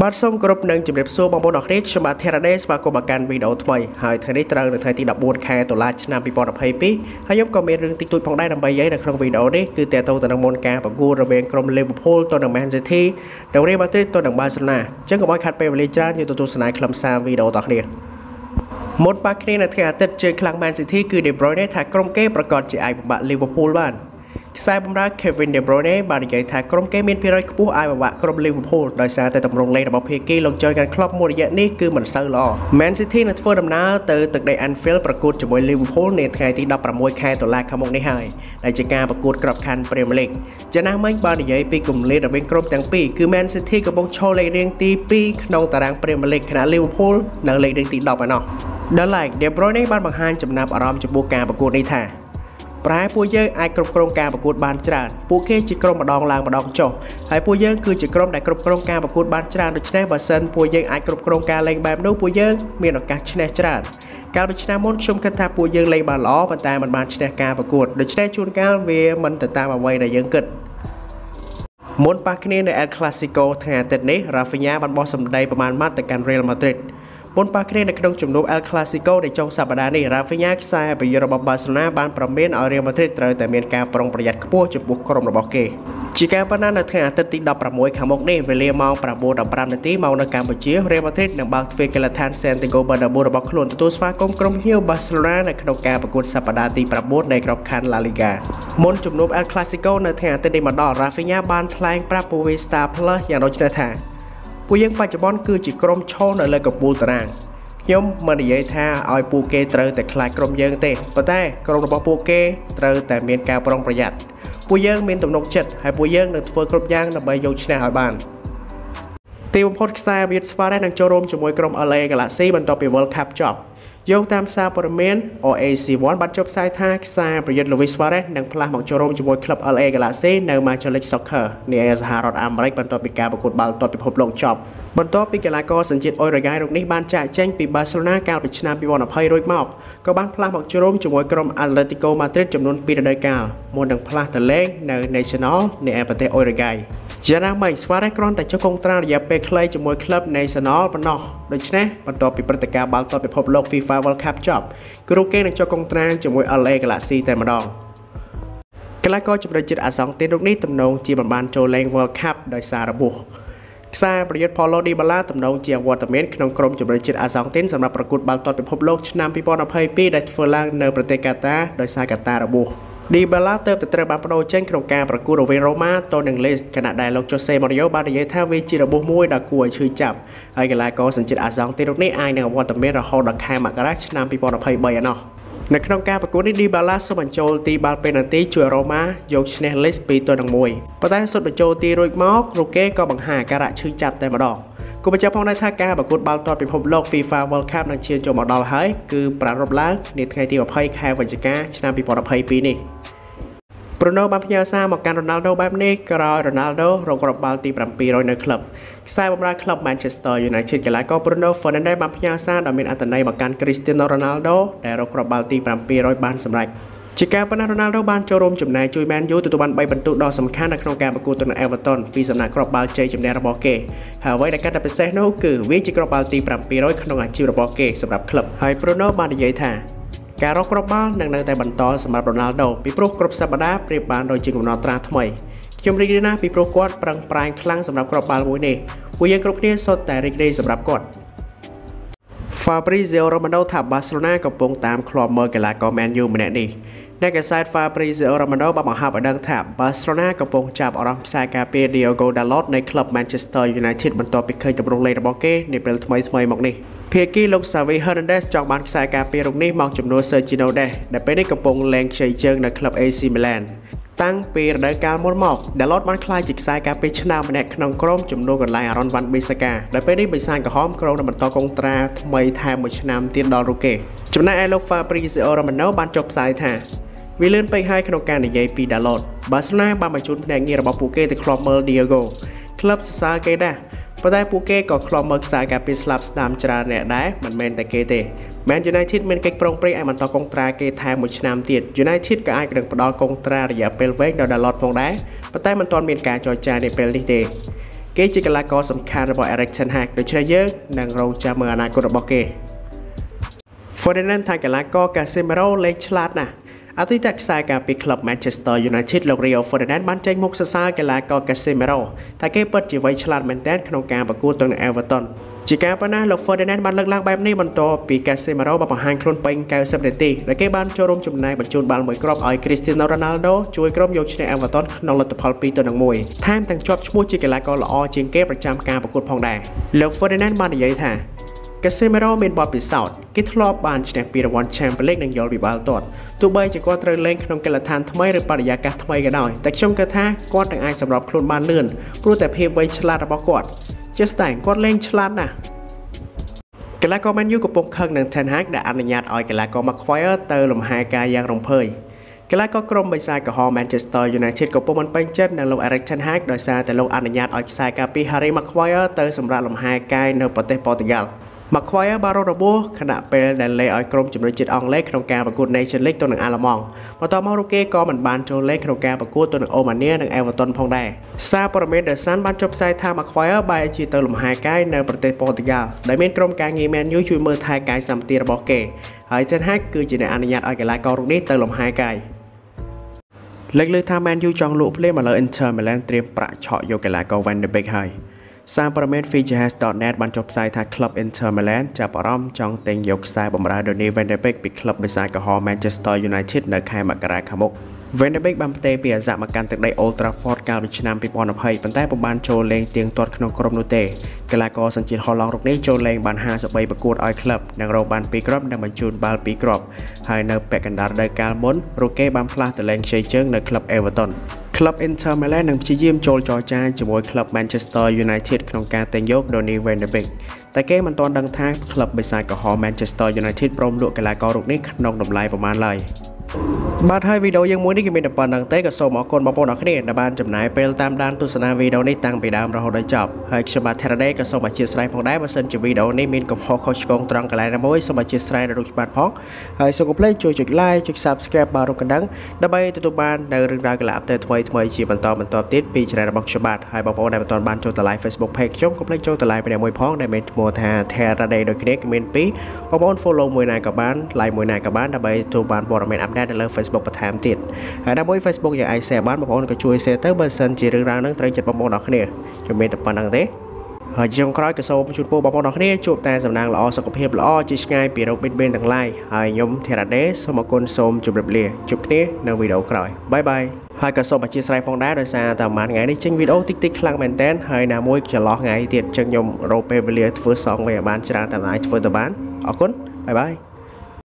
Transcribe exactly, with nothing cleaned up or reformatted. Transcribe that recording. บ้านส้มกรุ๊ปหนึ่งจุดเด็บซูบางบนดอกเล็กชมาเทระเดสมากบกันวิดีโอทวยหายเทนิตรังในไทยตีดับบนแคร์ตัวลาชนาปีปอนดับไฮปี้ให้ยกกองเมรึงติดตุ่ยพองได้นำไปยัยในครั้งวิดีโอนี้คือแต่ตัวต่างมนการประกูระเวงกรม Liverpool ตัวหนัง Man City เดลเรย์มาดริดตัวหนังบาร์เซโลนาเจ้าของบอลคัดไปเวลจ้าอยู่ตัวตัวสนามคลัมซามวิดีโอต่อเดียมดปาร์คในนาทีอัดเจอครั้ง Man City คือ De Bruyne แท็กกรมเก้ประกอบจีไอบัต Liverpool บ้านสายบำรา Kevin De Bruyne บาดเจ็บแทกกรมเกมินพิรัยกู้อายว่ากรม Liverpool โดยสารแต่ตำรวจเลยดับเบิลเพลกี้ลงจอยกันครอบมวยเยนี่คือเหมือนเซอร์ลอ Man City นัดเฟิร์ดัมนาเตอร์ตึกใน Anfield ประกวดจมวย Liverpool ในไทยที่ดับประมวยแค่ตัวแรกขโมงในหายในจักรประกวดกลับคันเปรียมเล็กจะนั่งไม่บาดเจ็บปีกลุ่มเลดดับเบิลกรมจังปีคือ Man City กับบงโชเลเรียงตีปีนองตารางเปรียมเล็กขณะ Liverpool นางเลเรียงตีดับไปเนาะด้านหลัง De Bruyne บ้านบางฮันจำนำอารมณ์จมูกการประกวดในไทยปลายผู้เยื่อไอกรมโครงการประกวดบานจราผู้เขจิกรมบดองลางบดองโจไอผู้เยื่อคือจิกรมได้กรมโครงการประกวดบานจราโดยชนะบาเซนผู้เยื่อไอกรมโครงการแรงแบบนู้ผู้เยื่อมีหลักการชนะจราการโดยชนะมดชมคาถาผู้เยื่อแรงบาล้อปัตตามันบานชนะการประกวดโดยชนะจูนการเวมันแต่ตามาไวในยังเกิดมดปาร์คในEl Clasico ทางเตนนี้ Raphinha บอลบอลสำได้ประมาณมาตรการ Real Madridบนปาร์คเน่ในกระดงจุ่มนุ๊ก El Clasico ในจงสัปดาห์นี้ Raphinha สายไปเยือนบาร์เซโลนาบ้านประเมินเอาเรียลมาดริดแต่เมียนการปรองประหยัดขั้วจุดบุกกรมระเบิดเกย์จีการปนัดในทางอัตติดดับประมวยขามกเน่เวลีมองประโบดับปรามในตีมองในการบุกเชียร์เรียลมาดริดในบางเฟกเลทันเซนติโกบันดับบุระเบิดขลุ่นตัวสฟากรมกรมเฮียวบาร์เซโลนาในกระดงการประกวดสัปดาห์ตีประโบในกรอบคันลาลิกามนจุ่มนุ๊ก El Clasico ในทางอัตติมาดอ Raphinha บ้านแถลงปราบเวสตาเพลย์อย่างโดนชนะทางผู้ยังฝ่ายจับบอลคือจิกรมโชว์ในเลยกับปูตารางย่อมมาดีใจท่าออยปูเกเตอร์แต่คลายกรมยังเตะประเทศกรมระบบปูเกเตอร์แต่เมียนการปรองประหยัดผู้ยังเมียนตำนกจัดให้ผู้ยังหนึ่งเฟือกรมย่างนำไปยงชนะหอยบานตีมพอดแซมยึดสปาร์ได้หนังโจรมจมวยกรมอะไรกะละซีมันต่อไป World Cup จบยงตามซาปรเมนโอเอซีวอนบัตจบสายท่าแซมประยุทธ์ลวิสปาร์ได้หนังพลาหมังโจรมจมวยคลับอะไรกะละซีในมาชลิกซ็อกเกอร์ในสหรัฐอเมริกามันต่อไปการประกวดบอลต่อไปพบลงจบบนโต๊ะปีกลากรสัญจิตออยรายตรงนี้บ้านจ่าแจ้งปีบาร์เซโลนาการไปชนะปีบอลอภัยโดยมากก็บ้านพลาหมักจรมจมวยกรมแอตเลติโกมาดริดจำนวนปีได้เก้ามวลดังพลาทะเลในในชนอลในแอปเตอร์ออยรายจานาใหม่สวาร์ได้กรอนแต่เจ้าคงตราอย่าไปเคลย์จมวยคลับในชนอลปนอกโดยชนะบนโต๊ะปีปฏิกาบอลต่อไปพบโลกฟีฟ่าเวิลด์คัพจบกรุเก้ในเจ้าคงตราจมวยอเลกลาซีแต่มาดองกลากรจำนวนจิตอาสองเต็นตรงนี้ตำนงจีบบันโจเลงเวิลด์คัพโดยซาระบุสายประยุทธ์พอลดีบาลาตำนองเจียงวอตเมนขนมกรมจุบริจิตอาสองเต้นสำหรับประกวดบอลตอนไปพบโลกชนะปีปอนอภัยปีได้เฟอร์ลังเนอร์ประเทศกาตาโดยซากาตาระบุดีบาลาเติมแต่เตะบอลประโดเช่นขนมการประกวดโอเวโรมาตัวหนึ่งเลสขณะได้ลงโจเซมาริโอบาเดเยท่าเวจิระบุมวยดักกลัวชื่อจับไอกลายก็สัญจิตอาสองเต้นตรงนี้ไอเนอร์วอตเมนระหองดักแคมักรักชนะปีปอนอภัยเบียนอในขนมการประกวดดีบาลาสมันโจตีบาลเปนันตีช่วยโรมายกชนะเลสปีตัวดังมวยประธานสุดมันโจตีโรยมอกโรเก้ก็บังหาการะชื่อจับแต่มาดอกกูไปเจอพ้องได้ท่าการประกวดบาลตอนไปพบโลกฟีฟ่าเวิลด์คัพนังเชียร์โจมาดอลเฮ้ยคือปรารบล้างในไทยที่แบบเฮ้ยแค่วันจักรชนะปีปอนด์เฮ้ยปีนี้โรนัลโดบัมพิยาซาหมอกการโรนัลโดแบบนี้ก็รอโรนัลโดลงกรอบบอลตีประปีโรยในคลับสายบำราคลับแมนเชสเตอร์ยูไนเต็ดกันแล้วก็โรนัลโดฟอร์นันเดสบัมพิยาซาดอมินอัตันในหมอกการคริสเตียโนโรนัลโดได้ลงกรอบบอลตีประปีโรยบานสำเร็จจิกาปนาโรนัลโดบานโจรมจุ่มนายจุยแมนยูตัวบันใบบรรทุกดอกสำคัญในโครงการประกูตัวเอเวอร์ตันปีสำนักกรอบบอลเจจุ่มนายระบอเก้หาไว้ในการดับเป็นเซโนคือวิจิกรอบบอลตีประปีโรยขนมอาชีพระบอเก้สำหรับคลับไฮโรนัลโดบานใหญ่แท้การรบกวนบ้านดังๆแต่บรรทอนสำหรับโรนัลโดปีโปรกรบสัปดาห์เปรียบบานโดยจิงกับนอตราทำไมคิมริกเดน่าปีโปรกอดปรังปรายครั้งสำหรับกรอบบาลบุยเน่บุยยังกรบเนี่ยสดแต่ริกเดย์สำหรับกอดฟาบริเซียโรมาโดทับบาร์เซโลนากับปงตามคลอมเมอร์กลากอแมนยูมาแน่ดีในกระสายฟาบริเซียโรมาโดบามาฮาบดังทับบาร์เซโลนากับปงจับอารมซากาเปียเดียโกดาลอตในคลับแมนเชสเตอร์ยูไนเต็ดบรรทอนไปเคยกับโรงเล่นบอลเก้ในเป็นทำไมทำไมมองนี่เพียกี้ลงสวีเฮอร์นันเดสจองบอลสายการเปียรงนี้มองจุ่มโนเซอร์จิโนเดะได้ไปในกระโปรงแรงเฉยเชิงในคลับเอซีมิลานตั้งปีระดับการมดหมอกเดลอดมันคลายจิกสายการเปียชนะมาแนกขนมกรมจุ่มโนกับไลอารอนวันเบสกาได้ไปในบิซานกับฮอมกรมในบันตอกงตราทำไมแทนมวยชนะเตียนดอรูเกะจุ่มหน้าไอโลฟาปริซิโอรามันโนบอลจบสายแทนวิลเลนไปให้ขนมการในเยปีเดลอดบาร์เซโลนาบามาจุนแดงเงียร์บอปูเก้แต่คลอมเมอร์เดียโกคลับซาเกดะประเทศปูเก้ก็คลอมเมอร์สายการเป็นสลับสนามจราแหนะได้มันแมนแต่เกเตแมนยูไนเต็ดแมนเก็กโปรงเปรี้ยไอมันต่อกองตราเกแทนหมดชนามเตียดยูไนเต็ดก็ไอกระดังประดองกองตราระยะเป็นเวกดาวดาลอดพงได้ประเทศมันตอนเมียนการจอยจาในเป็นลิเด เกจิกลากรสำคัญระบบเอริกเทนฮากโดยเฉพาะเยอะนั่งรองจามเมอร์นาโกระบอกเกฟอร์เดนันทางกลากรกาเซเมโรเล็กฉลาดนะอาทิตย์ตักสายกับปีคลับแมนเชสเตอร์ยูไนเต็ดลงเรียวฟอร์เดนันบันใจมุกซาซากลากรกาเซเมโรแต่เกเปิดจีไว้ฉลาดแมนเดนขนมการประกูตัวในเอเวอร์ตันจีการปะนะหลบฟอร์เดนันบันเลิกล้างแบบนี้บนโตปีกาเซเมโรบังหันคลุนไปเกลเซเบตีและเกบ้านโจรมจุ่มนายบรรจุบอลเหมือนกรอบไอคริสติโนโรนัลโดช่วยกรอบยกชนะเอเวอร์ตันนองลัตพอลปีตัวหนังมวยแถมทั้งชอบช่วยจีการกอลอจีเกประจำการประกวดพองแดงหลบฟอร์เดนันบันใหญ่แท้กาเซเมโรเมนบอลปิดเสาท์กิทลอบบานชนะปีรวันแชมเปี้ยนลีกหนึ่งยอลบิบาลตอดตัวใบจะกอดเตะเล่นขนมกระทานทำไมหรือปริยากาทำไมกันหน่อยแต่ชมกระทะกอดต่างไอสำหรับคลุนบานเลื่อนรู้แต่เพียบไว้ฉลาดระบอกกอดเจสแต่งกอดเล่นฉลาดนะกลากรแมนยูกับปงเครื่องหนึ่งเทนฮากได้อนุญาตออยกลากรมาควายเตอร์ลมหายกายยังลงเพยกลากรกรมใบสายกับฮอลแมนเชสเตอร์ยูไนเต็ดกับปงมันเป็นเช่นนั่งลงเอริกเทนฮากโดยสายแต่ลงอนุญาตออยสายกับปีฮาริมาควายเตอร์สำหรับลมหายกายในประเทศโปรตุเกสมาควายบารอระโบขณะเป็นแดนเลออยกรมจุดจิตอองเล็กขนมแกประกุดในเชนเล็กตัวหนึ่งอาร์มองมาต่อมาลูกเก้กอมันบานโจเล็กขนมแกประกุดตัวหนึ่งโอมาเนียหนึ่งเอลตันพองได้ซาปรเมเดอร์ซันบานจบสายทางมาควายบายจีเตอร์หลุมหายใกล้ในประเทศโปรตุเกสได้เมนกรมการงีแมนยุยจุยเมืองไทยไกลสัมตีระบอกเกย์หายเจนฮักคือจีในอนุญาตออยกลากรุกนี้เตอร์หลุมหายไกลเล็กเลือดทางแมนยูจองลูกเล่มาเลออินเตอร์มิลานเตรียมประชดโยกลากรวันเดเบกไฮซาปรเมตฟีเจสดอทเน็ตบรรจบสายทางคลับอินเตอร์มิลานจะปรำจองเต็งยกสายบอมราโดนีเวนเดเบกปิดคลับไปสายกับฮอลแมนเชสเตอร์ยูไนเต็ดในค่ายมกราคมกเวนเดเบกบัมเตเปียจะมาการตักได้โอลตราฟอร์ดการวิชนามปีบอลอภัยปันใต้ปบานโจเลงเตียงตอดขนมกรมนูเตกลากรสังจิตฮอลลองรุกนี้โจเลงบานฮาสไปประกวดออยคลับนางโรบานปีกรอบนางบรรจุบาลปีกรอบไฮเนอร์เปกันดาร์ได้การบอลโรเก้บัมพลาแต่เลงเชยเจิ้งในคลับเอเวอร์ตันคลับอินเตอร์มิลานนำชี้เยี่ยมโจลจอร์จาจมวยคลับแมนเชสเตอร์ยูไนเต็ดขนมการเตงยกโดนีเวนเดเบกแต่เกมันตอนดังท้าคลับไปสายกับฮอลแมนเชสเตอร์ยูไนเต็ดปรมลุกกลากรรุกนี้ขนมดมลายประมาณไรบาดให้วิดีโอยังมวยได้กินเป็นดับปอนดังเต้กับโซมอกคนมาปนอักเนตดับบ้านจำหน่ายเปลตามด้านตุสนาวิดีโอในตังไปดามเราหดได้จับเฮกชมาเทระได้กับโซมาเชียสไลพองได้มาเซ็นจีวิดีโอในมินกับฮอคอชกองตรังกลายนะมวยโซมาเชียสไลดารุชบัตพองเฮกสกุลเล่จุดจุดไล่จุดซับสแครบบารุกันดังดับไปตุบานในเรื่องราวกลับแต่ถอยถอยจีบันตอมบันตอมติดปีชนะบังชบัตให้บอกว่าในบันตอนบ้านโจตไลเฟซบุ๊กเพจชมกุลเล่โจตไลไปในมวยพองในเมนโมธาเทระได้โดยคเนกมินปีบอกว่าฟอลโล่มวยนายกับบ้านไล่มวยนายกับบ้านดับไปตุบานบอร์เมนอัพได้ในเรื่องเฟซบุ๊กประทามติดด้านบนเฟซบุ๊กอย่างไอแซบ้านบางคนก็ช่วยเซตเตอร์เบอร์เซนจีเรื่องราวนั่งเตรียมจัดบอมบ์ดอกเนี่ยจะเป็นแต่ปานดังเต้จงคล้อยกับโซ่ชุดปูบอมบ์ดอกเนี่ยจูบแต่สำนักละอสกเพียบละอจิชง่ายปีเราเป็นเบนดังไล่หายยมเทระเดสสมกุลโซมจูบเรียบเรียจูบเนี่ยในวิดีโอกล่อยบายบายหายกับโซ่บัจจิสไลฟองได้โดยซาตามมันไงในเชิงวิดีโอติ๊กติ๊กคลังแมนเทนหายนามวยจะล้อไงเตียนเชิงยมโรเปเวเลียฟื้นสองเวียบานชนะแต่ไหนฟื้นตะบ้านออกคุณบายบาย